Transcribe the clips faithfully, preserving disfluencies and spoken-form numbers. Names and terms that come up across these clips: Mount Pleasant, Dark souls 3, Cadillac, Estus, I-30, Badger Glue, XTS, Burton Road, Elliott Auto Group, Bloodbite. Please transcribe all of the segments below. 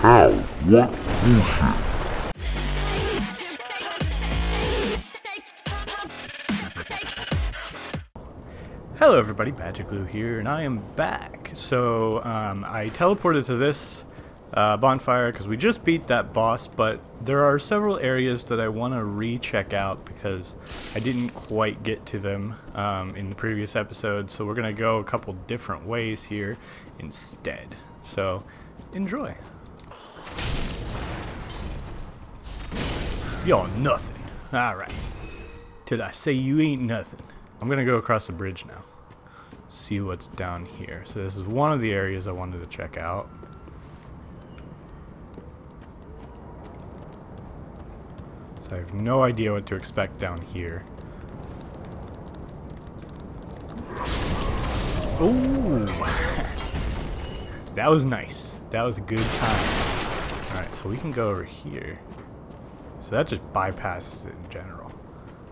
How? What bullshit? Hello everybody, Badger Glue here, and I am back. So, um, I teleported to this uh, bonfire because we just beat that boss, but there are several areas that I want to recheck out because I didn't quite get to them um, in the previous episode, so we're going to go a couple different ways here instead. So, enjoy. Y'all nothing. Alright. Did I say you ain't nothing? I'm gonna go across the bridge now. See what's down here. So this is one of the areas I wanted to check out. So I have no idea what to expect down here. Oh! That was nice. That was a good time. Alright, so we can go over here. So that just bypasses it in general.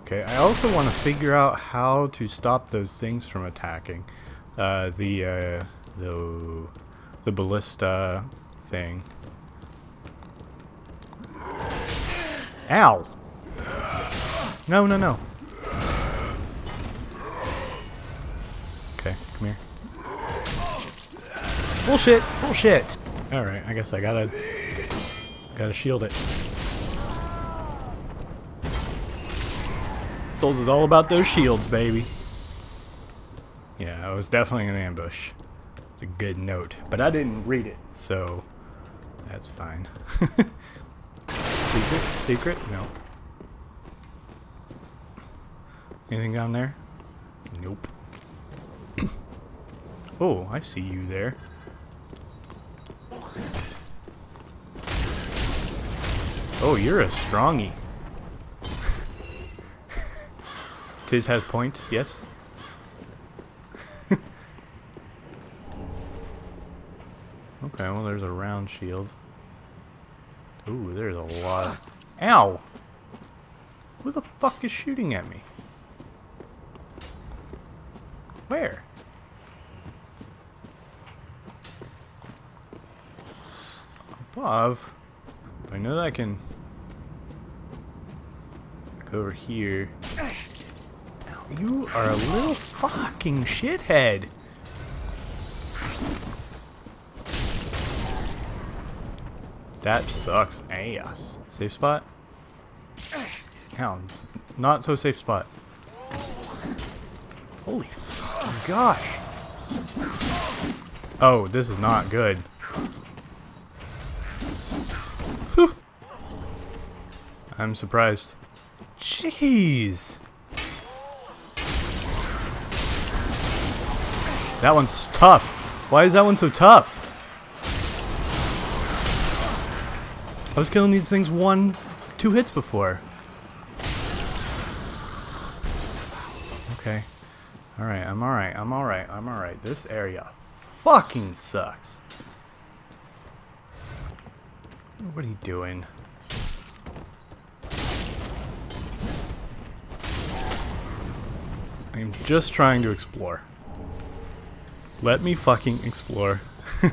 Okay, I also want to figure out how to stop those things from attacking. Uh, the, uh, the, the ballista thing. Ow! No, no, no. Okay, come here. Bullshit! Bullshit! Alright, I guess I gotta... Gotta shield it. Souls is all about those shields, baby. Yeah, I was definitely an ambush. It's a good note, but I didn't read it, so that's fine. Secret? Secret? No. Anything down there? Nope. Oh, I see you there. Oh, you're a strongie. Tiz has point, yes. Okay, well there's a round shield. Ooh, there's a lot of... Ow! Who the fuck is shooting at me? Where? Above? I know that I can... go over here. You are a little fucking shithead. That sucks ass. Safe spot? Hell, not so safe spot. Holy gosh. Oh, this is not good. Whew. I'm surprised. Jeez. That one's tough. Why is that one so tough? I was killing these things one, two hits before. Okay. Alright, I'm alright, I'm alright, I'm alright. This area fucking sucks. What are you doing? I'm just trying to explore. Let me fucking explore. I'm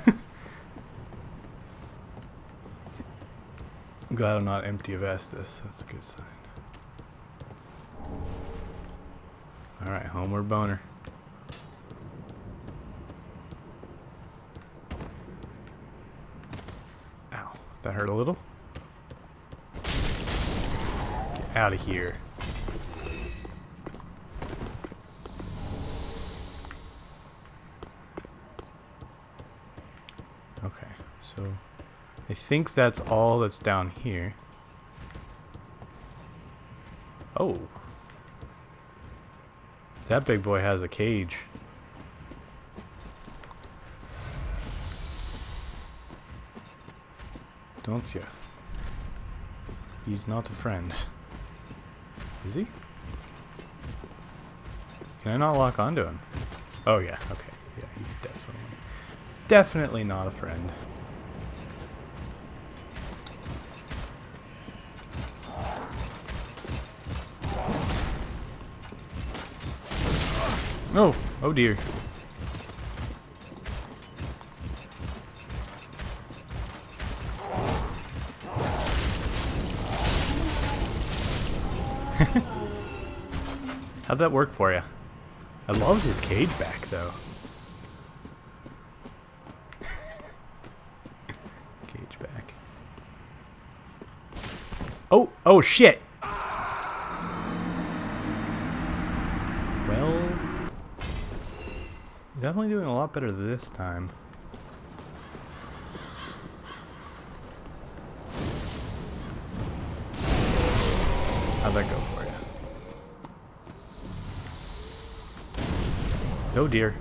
glad I'm not empty of Estus. That's a good sign. Alright, homeward boner. Ow, that hurt a little. Get out of here. Okay, so I think that's all that's down here. Oh. That big boy has a cage. Don't ya? He's not a friend. Is he? Can I not lock onto him? Oh yeah, okay. Yeah, he's definitely... Definitely not a friend. No! Oh, oh dear. How'd that work for you? I love his cage back, though. Cage back. Oh, oh, shit. Well, definitely doing a lot better this time. How'd that go for you? Oh dear.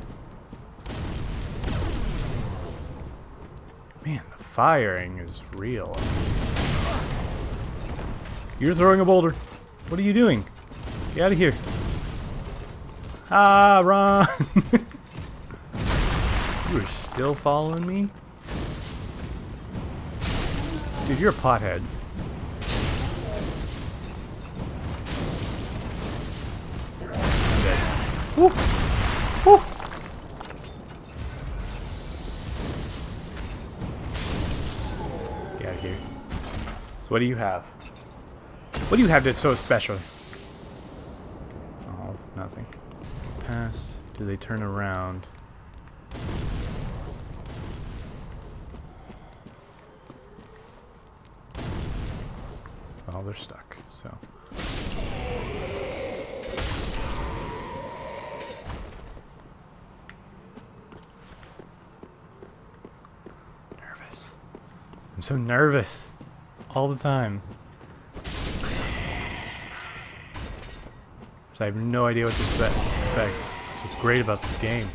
Man, the firing is real. You're throwing a boulder. What are you doing? Get out of here. Ah, run! You are still following me? Dude, you're a pothead. Woo. Woo. Get out of here. So what do you have? What do you have that's so special? Oh, nothing. Pass. Do they turn around? Oh, they're stuck, so... I'm so nervous all the time. So I have no idea what to expect. That's what's great about this game.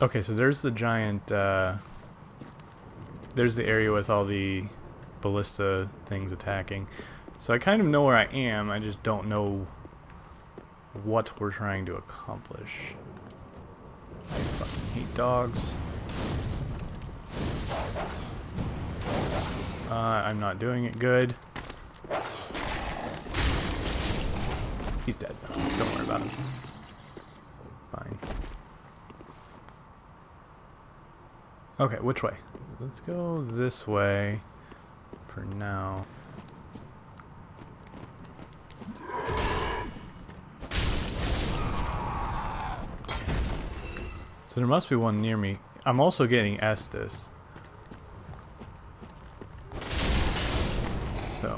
Okay, so there's the giant... Uh, there's the area with all the ballista things attacking. So I kind of know where I am, I just don't know what we're trying to accomplish. I fucking hate dogs. Uh, I'm not doing it good. He's dead. Don't worry about him. Fine. Okay, which way? Let's go this way for now. So there must be one near me. I'm also getting Estus. So.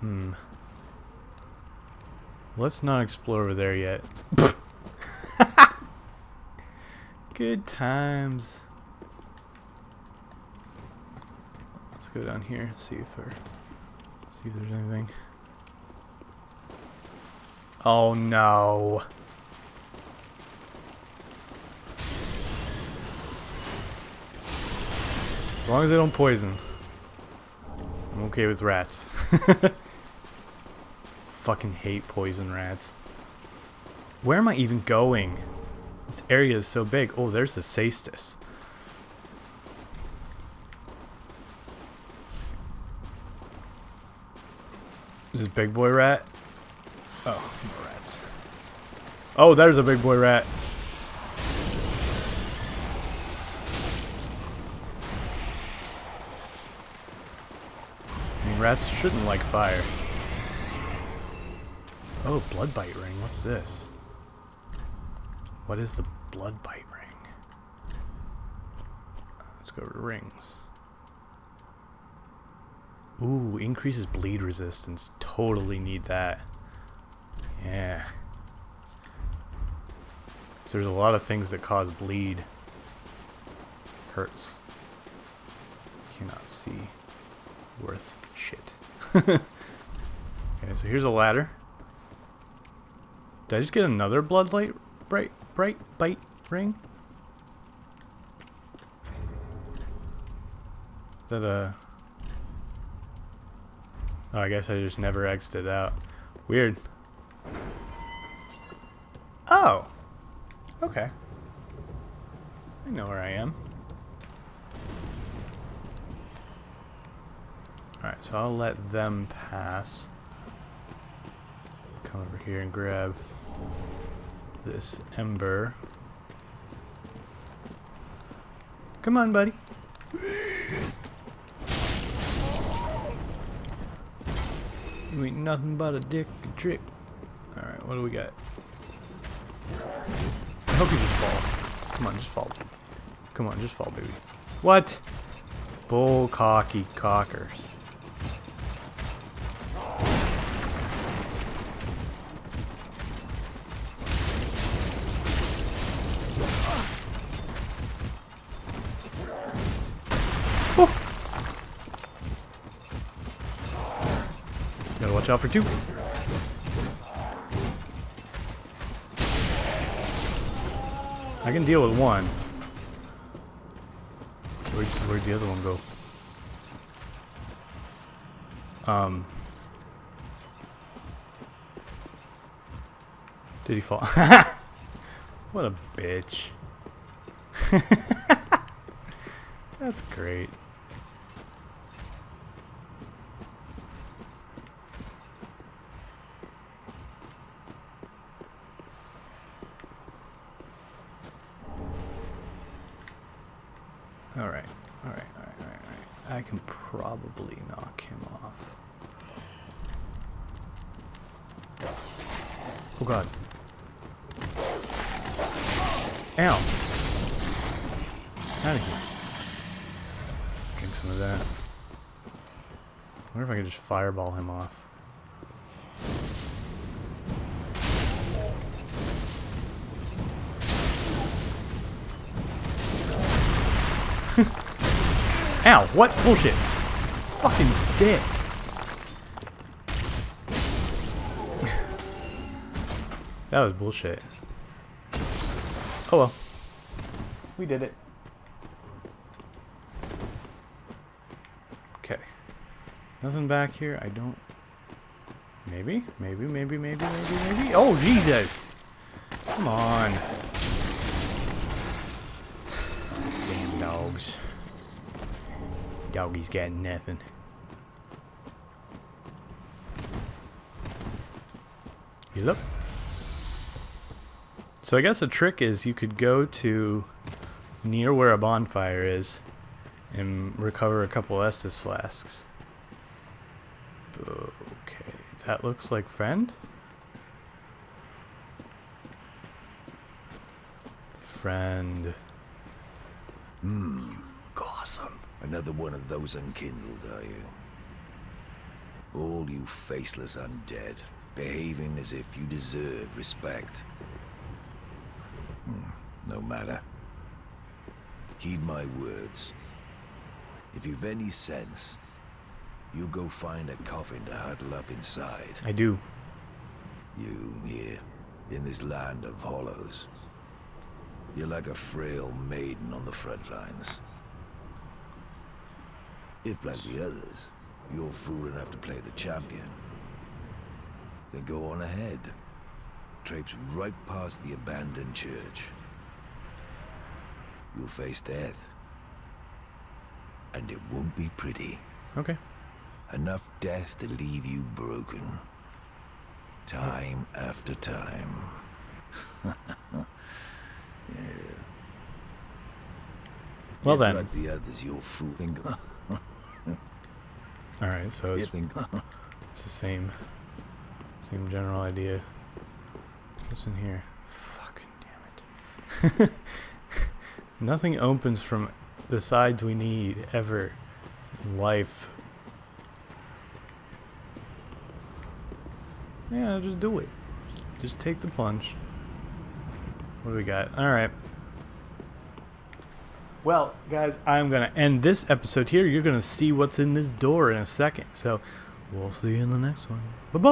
Hmm. Let's not explore over there yet. Good times. Let's go down here and see if there, see if there's anything. Oh no. As long as they don't poison, I'm okay with rats. Fucking hate poison rats. Where am I even going? This area is so big. Oh, there's a Sestus. Is this big boy rat? Oh, more rats. Oh, there's a big boy rat. Rats shouldn't like fire. Oh, bloodbite ring. What's this? What is the bloodbite ring? Let's go to rings. Ooh, increases bleed resistance. Totally need that. Yeah. So there's a lot of things that cause bleed. Hurts. Cannot see. Worth shit. Okay, so here's a ladder. Did I just get another bloodlight bright bright bite ring? Is that uh oh, I guess I just never exited out. Weird. Oh. Okay. I know where I am. Alright, so I'll let them pass. Come over here and grab this ember. Come on, buddy. You ain't nothing but a dick and trick. Alright, what do we got? I hope he just falls. Come on, just fall, baby. Come on, just fall, baby. What? Bull cocky cockers. Gotta watch out for two. I can deal with one. Where'd, where'd the other one go? Um. Did he fall? What a bitch. That's great. Alright, alright, alright, alright, alright. I can probably knock him off. Oh god. Ow! Out of here. Drink some of that. I wonder if I can just fireball him off. Ow, what? Bullshit. Fucking dick. That was bullshit. Oh well. We did it. Okay. Nothing back here. I don't... Maybe? Maybe, maybe, maybe, maybe, maybe? Oh, Jesus! Come on. Damn dogs. Doggy's got nothing. He's up. So I guess the trick is you could go to near where a bonfire is and recover a couple Estus flasks. Okay, that looks like friend. Friend. Mm. You look awesome. Another one of those unkindled, are you? All you faceless undead, behaving as if you deserve respect. Hmm, no matter. Heed my words. If you've any sense, you'll go find a coffin to huddle up inside. I do. You here, in this land of hollows. You're like a frail maiden on the front lines. If, like the others, you're fool enough to play the champion, then go on ahead. Traipse right past the abandoned church. You'll face death. And it won't be pretty. Okay. Enough death to leave you broken. Time after time. Yeah. Well if then. Like the others, you're fool. Alright, so it's, it's the same same general idea. What's in here? Fucking damn it. Nothing opens from the sides we need ever in life. Yeah, just do it. Just take the plunge. What do we got? Alright. Well, guys, I'm going to end this episode here. You're going to see what's in this door in a second. So, we'll see you in the next one. Bye-bye.